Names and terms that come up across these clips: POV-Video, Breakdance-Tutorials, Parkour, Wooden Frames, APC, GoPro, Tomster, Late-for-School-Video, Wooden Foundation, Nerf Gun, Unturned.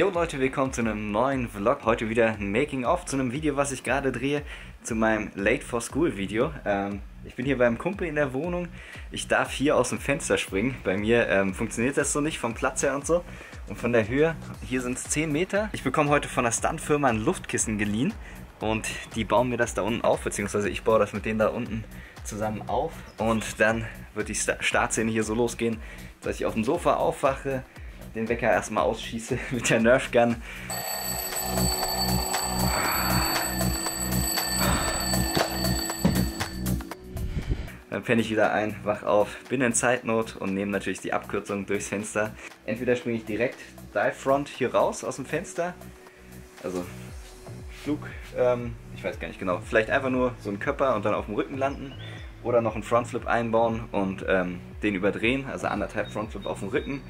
Jo Leute, willkommen zu einem neuen Vlog. Heute wieder Making-of zu einem Video, was ich gerade drehe, zu meinem Late-for-School-Video. Ich bin hier beim Kumpel in der Wohnung. Ich darf hier aus dem Fenster springen. Bei mir funktioniert das so nicht, vom Platz her und so. Und von der Höhe, hier sind es 10 Meter. Ich bekomme heute von der Stunt-Firma ein Luftkissen geliehen. Und die bauen mir das da unten auf, beziehungsweise ich baue das mit denen da unten zusammen auf. Und dann wird die Startszene hier so losgehen, dass ich auf dem Sofa aufwache, den Wecker erstmal ausschieße mit der Nerf Gun. Dann penne ich wieder ein, wach auf, bin in Zeitnot und nehme natürlich die Abkürzung durchs Fenster. Entweder springe ich direkt Dive Front hier raus aus dem Fenster, also Flug, ich weiß gar nicht genau, vielleicht einfach nur so einen Köpper und dann auf dem Rücken landen. Oder noch einen Frontflip einbauen und den überdrehen, also anderthalb Frontflip auf dem Rücken.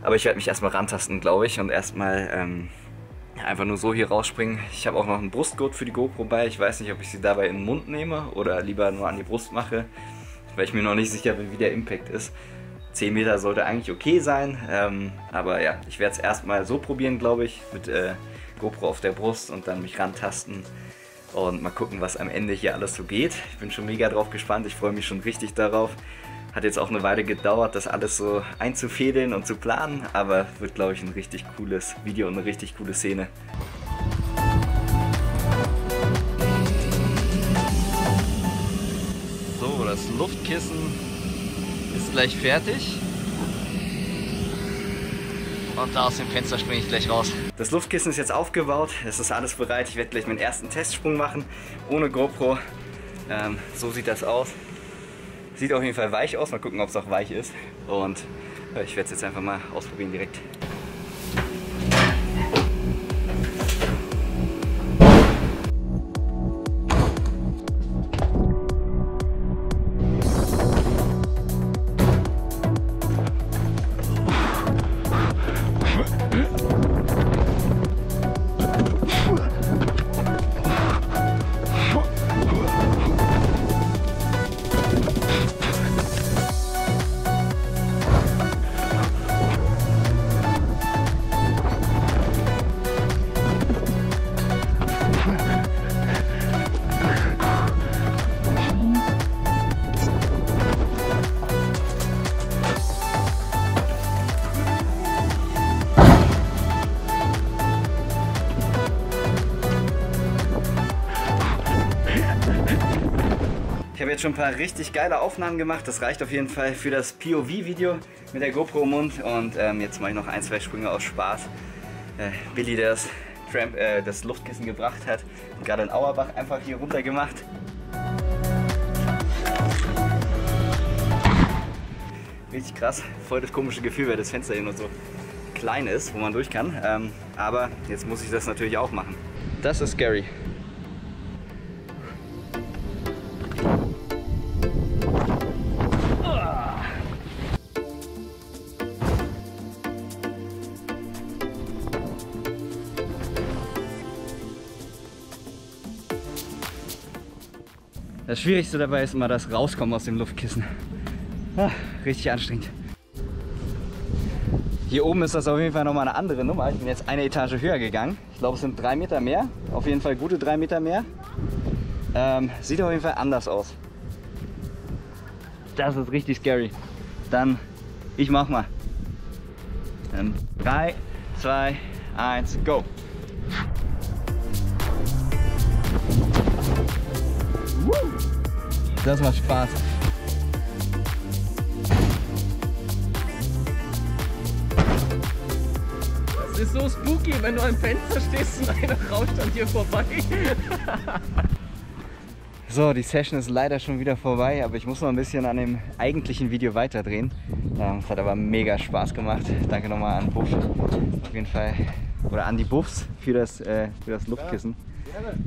Aber ich werde mich erstmal rantasten, glaube ich, und erstmal einfach nur so hier rausspringen. Ich habe auch noch einen Brustgurt für die GoPro bei. Ich weiß nicht, ob ich sie dabei in den Mund nehme oder lieber nur an die Brust mache, weil ich mir noch nicht sicher bin, wie der Impact ist. 10 Meter sollte eigentlich okay sein, aber ja, ich werde es erstmal so probieren, glaube ich, mit GoPro auf der Brust und dann mich rantasten. Und mal gucken, was am Ende hier alles so geht. Ich bin schon mega drauf gespannt, ich freue mich schon richtig darauf. Hat jetzt auch eine Weile gedauert, das alles so einzufädeln und zu planen, aber wird, glaube ich, ein richtig cooles Video und eine richtig coole Szene. So, das Luftkissen ist gleich fertig. Und da aus dem Fenster springe ich gleich raus. Das Luftkissen ist jetzt aufgebaut, es ist alles bereit. Ich werde gleich meinen ersten Testsprung machen, ohne GoPro. So sieht das aus. Sieht auf jeden Fall weich aus, mal gucken, ob es auch weich ist. Und ich werde es jetzt einfach mal ausprobieren direkt. Ich habe jetzt schon ein paar richtig geile Aufnahmen gemacht, das reicht auf jeden Fall für das POV-Video mit der GoPro im Mund. Und jetzt mache ich noch ein, zwei Sprünge aus Spaß. Billy, der das Luftkissen gebracht hat, und gerade in Auerbach einfach hier runter gemacht. Richtig krass, voll das komische Gefühl, weil das Fenster hier nur so klein ist, wo man durch kann. Aber jetzt muss ich das natürlich auch machen. Das ist scary. Das Schwierigste dabei ist immer das Rauskommen aus dem Luftkissen. Ah, richtig anstrengend. Hier oben ist das auf jeden Fall nochmal eine andere Nummer. Ich bin jetzt eine Etage höher gegangen. Ich glaube, es sind 3 Meter mehr. Auf jeden Fall gute 3 Meter mehr. Sieht auf jeden Fall anders aus. Das ist richtig scary. Dann, ich mach mal. 3, 2, 1, go! Das macht Spaß. Das ist so spooky, wenn du am Fenster stehst und einer rauscht an dir vorbei. So, die Session ist leider schon wieder vorbei, aber ich muss noch ein bisschen an dem eigentlichen Video weiterdrehen. Es hat aber mega Spaß gemacht. Danke nochmal an Buff, auf jeden Fall, oder an die Buffs für das Luftkissen.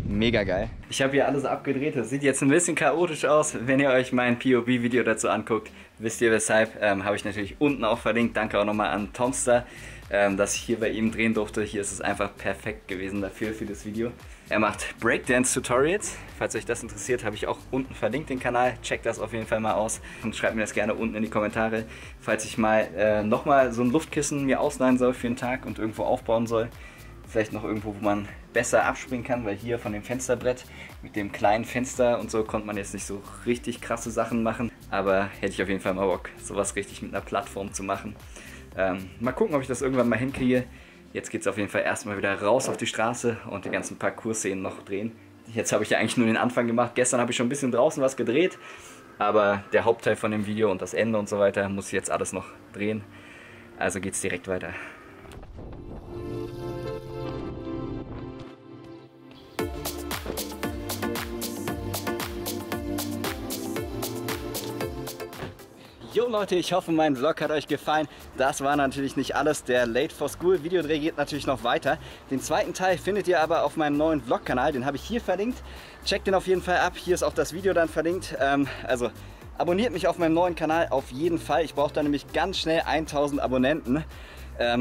Mega geil. Ich habe hier alles abgedreht. Das sieht jetzt ein bisschen chaotisch aus. Wenn ihr euch mein POV-Video dazu anguckt, wisst ihr weshalb. Habe ich natürlich unten auch verlinkt. Danke auch nochmal an Tomster das ich hier bei ihm drehen durfte. Hier ist es einfach perfekt gewesen dafür, für das Video. Er macht Breakdance-Tutorials. Falls euch das interessiert, habe ich auch unten verlinkt den Kanal. Checkt das auf jeden Fall mal aus und schreibt mir das gerne unten in die Kommentare. Falls ich mal nochmal so ein Luftkissen mir ausleihen soll für einen Tag und irgendwo aufbauen soll, vielleicht noch irgendwo, wo man besser abspringen kann, weil hier von dem Fensterbrett mit dem kleinen Fenster und so konnte man jetzt nicht so richtig krasse Sachen machen. Aber hätte ich auf jeden Fall mal Bock, sowas richtig mit einer Plattform zu machen. Mal gucken, ob ich das irgendwann mal hinkriege. Jetzt geht es auf jeden Fall erstmal wieder raus auf die Straße und die ganzen Parcours-Szenen noch drehen. Jetzt habe ich ja eigentlich nur den Anfang gemacht. Gestern habe ich schon ein bisschen draußen was gedreht, aber der Hauptteil von dem Video und das Ende und so weiter muss ich jetzt alles noch drehen. Also geht es direkt weiter. Jo Leute, ich hoffe, mein Vlog hat euch gefallen. Das war natürlich nicht alles. Der Late-for-School-Videodreh geht natürlich noch weiter. Den zweiten Teil findet ihr aber auf meinem neuen Vlog-Kanal. Den habe ich hier verlinkt. Checkt den auf jeden Fall ab. Hier ist auch das Video dann verlinkt. Also abonniert mich auf meinem neuen Kanal auf jeden Fall. Ich brauche da nämlich ganz schnell 1000 Abonnenten.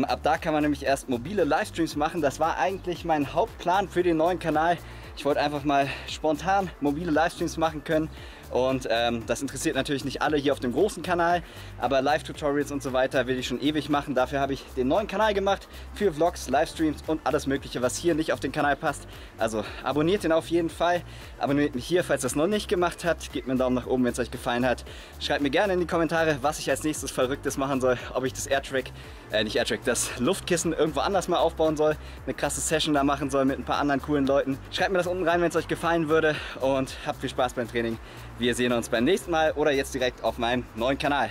Ab da kann man nämlich erst mobile Livestreams machen. Das war eigentlich mein Hauptplan für den neuen Kanal. Ich wollte einfach mal spontan mobile Livestreams machen können und das interessiert natürlich nicht alle hier auf dem großen Kanal, aber Live-Tutorials und so weiter will ich schon ewig machen. Dafür habe ich den neuen Kanal gemacht für Vlogs, Livestreams und alles mögliche, was hier nicht auf den Kanal passt. Also abonniert den auf jeden Fall, abonniert mich hier, falls ihr das noch nicht gemacht habt. Gebt mir einen Daumen nach oben, wenn es euch gefallen hat. Schreibt mir gerne in die Kommentare, was ich als nächstes Verrücktes machen soll, ob ich das das Luftkissen irgendwo anders mal aufbauen soll, eine krasse Session da machen soll mit ein paar anderen coolen Leuten. Schreibt mir das unten rein, wenn es euch gefallen würde und habt viel Spaß beim Training. Wir sehen uns beim nächsten Mal oder jetzt direkt auf meinem neuen Kanal.